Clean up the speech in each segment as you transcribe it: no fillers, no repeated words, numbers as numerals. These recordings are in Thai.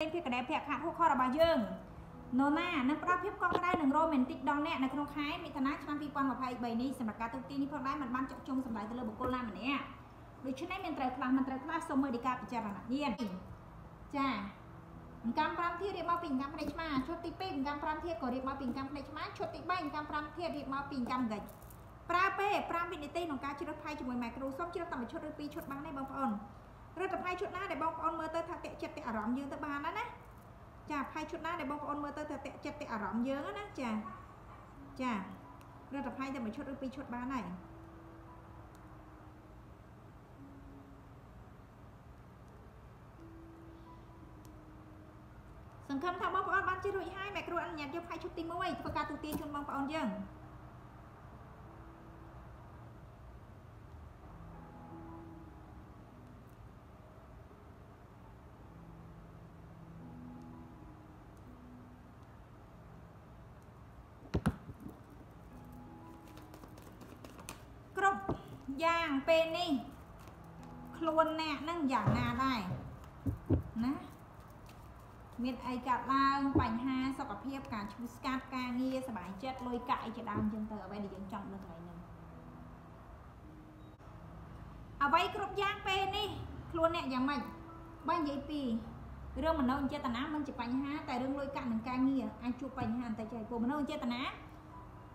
เพียกระเดเพียกขาดทุกข้อระบายยื่นโนนานักปราบเพียบกองได้หนึ่งโรแมนติกดองแน่ในขนมไข่มีธนาชมันปีปอนกับไพ่ใบนี้สำหรับการตุ๊กตีนี่พอได้มันบ้านเจาะจงสำหรับตัวเลือกบุคคลล่ามันเนี่ยโดยเช่นนี้มันไตรคลาสมันไตรคลาสสมมติการพิจารณาเยี่ยนจ้าการปราบเทียบเรียกมาปิ่งการพิจารณาชดติเป้งการปราบเทียบก็เรียกมาปิ่งการพิจารณาชดติเป้งการปราบเทียบเรียกมาปิ่งการเงินปราบเป้ปราบวินิจฉัยของการชดไพ่จมูกไมโครซอมชดต่ำชดปีชดบังได้บางคนเรื่องกับไพ่ชุดหน้าได้บางคนเมื่อเตอร์ทักเตะเจ็ดเตะอารมณ์ยืนตะบานแล้วนะจ้าไพ่ชุดหน้าได้บางคนเมื่อเตอร์ทักเตะเจ็ดเตะอารมณ์เยอะนะจ้าจ้าเรื่องกับไพ่จะมาชุดปีชุดบ้านไหนสังคมทำบางคนบ้านเจริญให้แม่ครูอันอยากจะไพ่ชุดตีมวยประกาศตุตีชนบางคนเยอะย่างเป็นนี่โคลนแน่นั่งอย่างนาได้นะมีไอกัดลาปัญหาสกปรกเพียบการชุสกัดการเงียสบายเจ็ดลอยไก่จะดำจนเตอไปเดี๋ยวยังจังเรื่องอะไรหนึ่งเอาไว้ครบย่างเป็นนี่โคลนแน่อย่างมันบ้านใหญ่ปีเรื่องมันเอาเจตนามันจะปัญหาแต่เรื่องลอยไก่หนึ่งการเงียไอจูปัญหาแต่ใจกลัวมันเอาเจตนา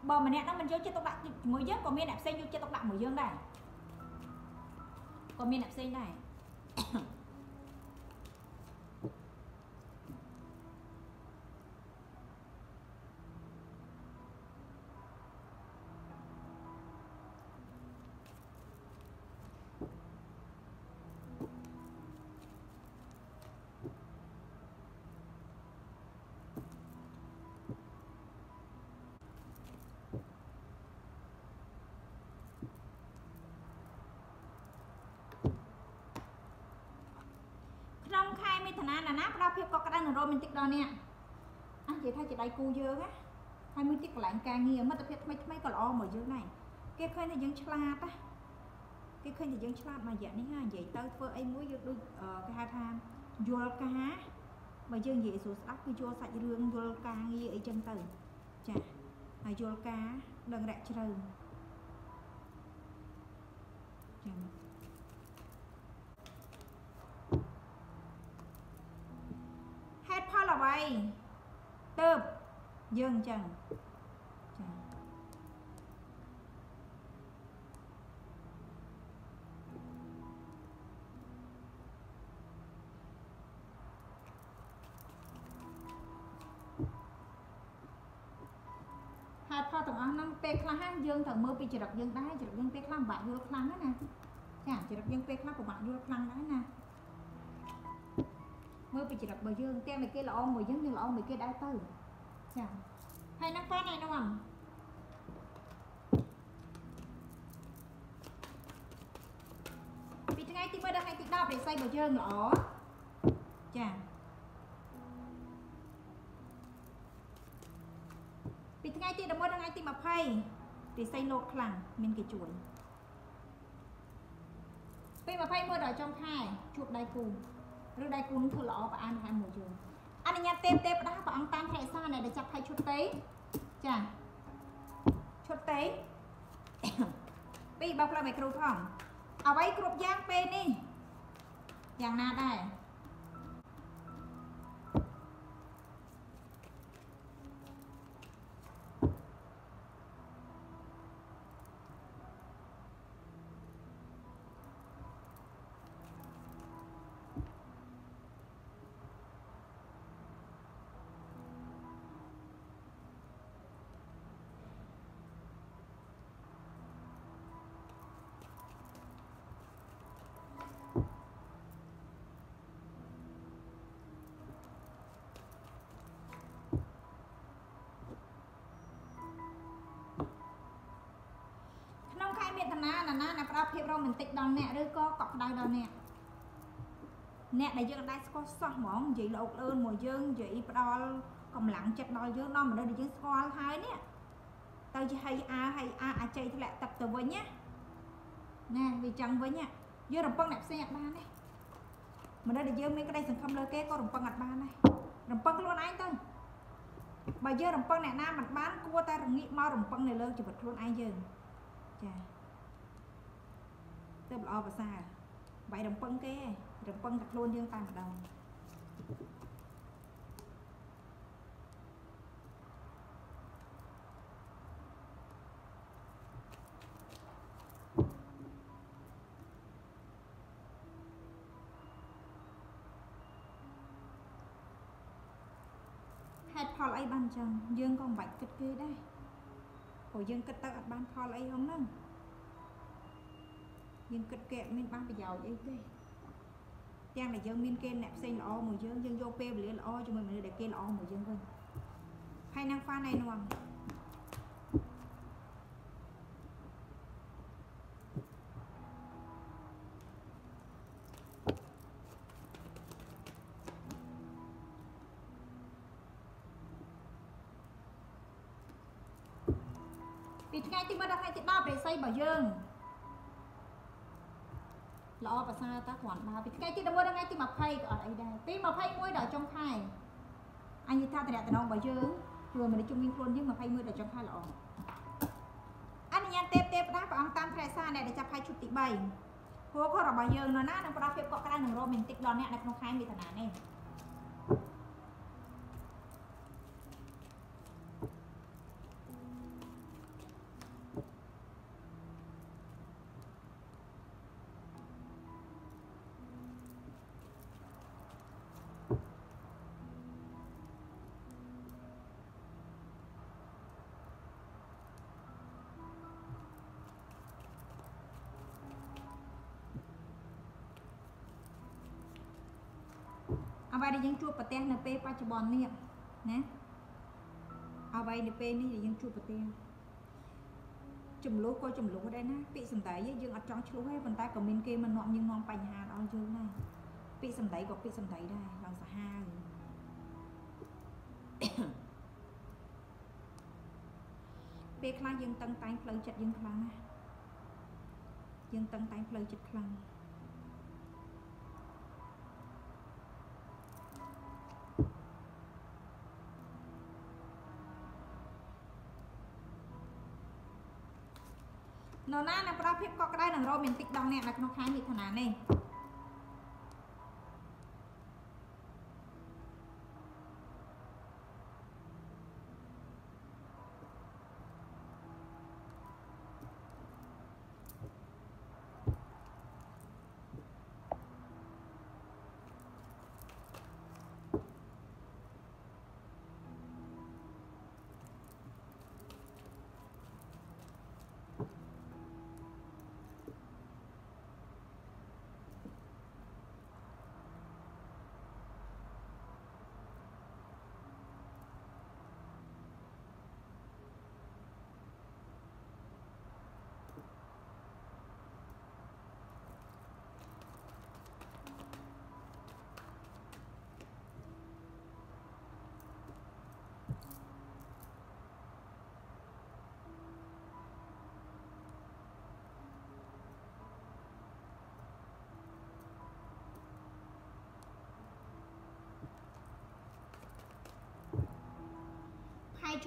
บอมเนี่ยนั่นมันเยอะเจตกละมือเยอะก็มีแบบเส้นยุ่งเจตกละมือเยอะได้ก็มีแบบเส้นได้ใครไม่ถนัดนะนะเราเพียบก็กระด้างโรแมนติกเราเนี่ยอ่ะเดี๋ยวถ้าจะได้กูเยอะนะให้มิติกหลังกลางเงียบมันจะเพียบไม่ก็ล้อหมดเยอะหน่อยแกเคยแต่ยังฉลาดปะแกเคยแต่ยังฉลาดมาอย่างนี้ฮะใหญ่เติร์ฟไอ้มุ้ยยกดูกระทำโยลกะฮะมาเยอะใหญ่สุดอัพไปโยใส่เรื่องโยลกะเงียไอ้จังเติร์จ้ะไอ้โยลกะดังแรกเชิงไปเติบเยื่องจังหาดพอตรงอันนั้นเปคล้างเยื่องถึงมือไปจดเยื่องได้จดเยื่องเปคล้างบาดยูร์คล้างนะนะจ้ะจดเยื่องเปคล้างกับบาดยูร์คล้างได้นะเมื่อไปจับมือยื่นเต้ไม่เกล้ามือยื่นยังเอามือเกล้าได้ตื่นจ้ะให้นักฟ้าในน้องปีที่ไงที่เมื่อได้ให้ติดดาวไปใส่มือยื่นหรอจ้ะปีที่ไงที่เมื่อได้ให้ติดมาไพ่ไปใส่โลกคลังมินกิจวนไปมาไพ่เมื่อได้จ้องไข่จุดได้กูเรื่องใดกูนึกถึงหล่อปะอันหายหมดอยู่อันนี้เต็มเต็มปะนะปะอังตามไทยซ่าเนี่ยเดี๋ยวจับไทยชุดเต้จ้ะชุดเต้ปีบักเราไปครูท่องเอาไว้กรุบย่างเป็นนี่อย่างน่าได้นะปราบเพียบเราเหมือนติดดองแน่หรือก็กอบได้ดองแน่แน่ได้เยอะได้ก็สอดหมอนจีหลอกเอิญหมวยเยินจีปลอกำลังจัดดอยเยอะน้องมันได้ดีสกอลไทยเนี่ยแต่จะให้อาใจแหละตัดตัวไว้เนี่ยแน่วิจังไว้เนี่ยเยอะเราป้องแบบเสียบ้านเนี่ย มันได้เยอะไม่ก็ได้สังคมเลยแกก็รำพังอัดบ้านเลยรำพังล้วนไอ้ตึ้งบางเยอะรำพังเนี่ยน้ามันบ้านกลัวแต่รงนี้มารำพังเลยเลยจะบัดล้วนไอ้เยอะจ้ะเติมออกภาษาใบรำพังแกรำพังตัดล้วนเรื่องตามดาวพอไล่บ้านจังยื่นกองใบกึดเกยได้โอ้ยื่นกึดตัดบ้านพอไล่ห้องนั่งยื่นกึดเกะมินบ้านไปยาวยิ่งเกยแจ้งเลยยื่นมินเกนแนบเส้นละอ้อหมดยื่นยื่นโยเป้เหลือละอ้อจนมันเลยเด็กเกนละอ้อหมดยื่นกันให้นางฟ้าในนวลปีที่ไงที่มาได้ให้ที่บ้าไปใส่บ่อเยิงล้อภาษาตะขวานมาปีที่ไงที่ดมว่าได้ไงที่มาไพ่ก็อดไอ้ได้ปีมาไพ่มวยดอกจงไพ่อันนี้ท่าแต่แต่น้องบ่อเยิงรวมมาได้จุ่มวิ่งโคลนยิ่งมาไพ่มวยดอกจงไพ่ล้ออันนี้ยันเต็มเต็มได้ประอังตามแพร่ซ่าเนี่ยเดี๋ยวจะไพ่ชุดติใบหัวข้อเราบ่อเยิงเนาะนะน้องปลาเฟบก็กระด้างหนึ่งโรแมนติกดอนเนี่ยนักน้องค้ายมีฐานะเนี่ยเอาไว้ยังชั่วประเทศในเป้ปัจจุบันเนี่ยนะเอาไว้ในเป้นี่ยังชั่วประเทศจุ่มลูกก็จุ่มลูกได้นะปีสัมไตยังอัดจ้องชั่วให้คนใต้กับมินเกมันนอนยังนอนไปหาเอาเยอะนะปีสัมไตกับปีสัมไตได้ลองสะห้าเป้คลายยังตั้งใจเพลินจัดยังคลังยังตั้งใจเพลินจัดคลังโน่นนะประพิบก็ได้หนังโรแมนติกดองเนี่ยนักน้องค้ามีขนาดนี่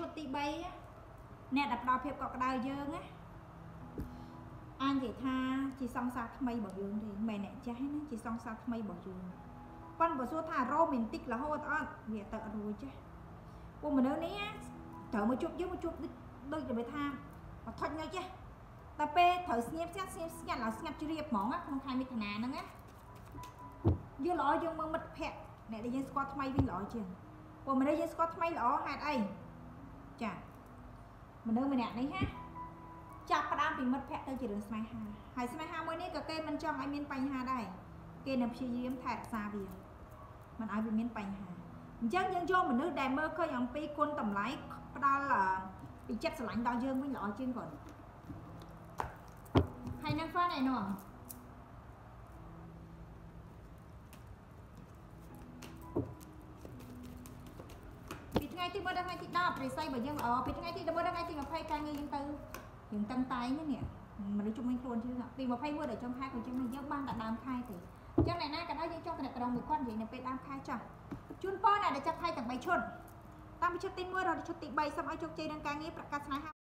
ชดตีใบเนี่ยดับดาวเพียบก็กระดาเยอะนะอันที่ท่าจีซองซาทำไมบอกยืนดิแม่เนี่ยจะให้นะจีซองซาทำไมบอกยืนปั้นบทสุดท้ายโรแมนติกแล้วโหดอ่ะเบียดเตะรู้จ้ะพวกมันเดี๋ยวนี้เถอะมาชุบเยอะมาชุบด้วยจะไปท่ามาทอดไงจ้ะตาเป้เถอะเงียบเงียบเงียบเงียบเราเงียบจะเรียบหมองอ่ะคนไทยมีฐานะนั่งอ่ะยืนหล่อยืนมือมัดแผลเนี่ยได้ยินสกอตทำไมวิ่งหล่อจริงพวกมันได้ยินสกอตทำไมหล่อหายไอจ้ะมันเดินมาเนี่ยนี่ฮะจับกระดามปีมัดแพะเตยจีเดินสมัยฮาหายสมัยฮาเมื่อนี้ก็เกมันจองไอเมียนไปฮาได้เกนำชียิ้มแถบซาเบียมันไอเมียนไปฮายังโยมมันนึกแดมเมอร์เคยอย่างปีคนต่ำไหลกระดาล่ะปีเจ็ดสลังดาวเยิ้มไม่หล่อจริงก่อนใครนั่งฟ้าไหนหน่อที่เมื่อได้ไงที่ดาบไปใส่แบบยังอ๋อเป็นไงที่เมื่อได้ไงที่มาไพ่การเงินยังเตอยังตั้งใจเนี่ยมันได้จุ่มไม่โคลนที่น่ะปีมาไพ่เมื่อเดี๋ยวจงไพ่ก็จะมาเยอะบ้างแต่ดามไพ่แต่ จังไหนน่ากันได้ยังโจกระเดกระดองมือก้อนอย่างนี้เป็นตามคายจังจุนป้อนน่ะเดี๋ยวจะไทยจากใบชนตามไปชดตินมวยเราจะชดติใบสมัยโจกเจดังการนี้ประกาศนะฮะ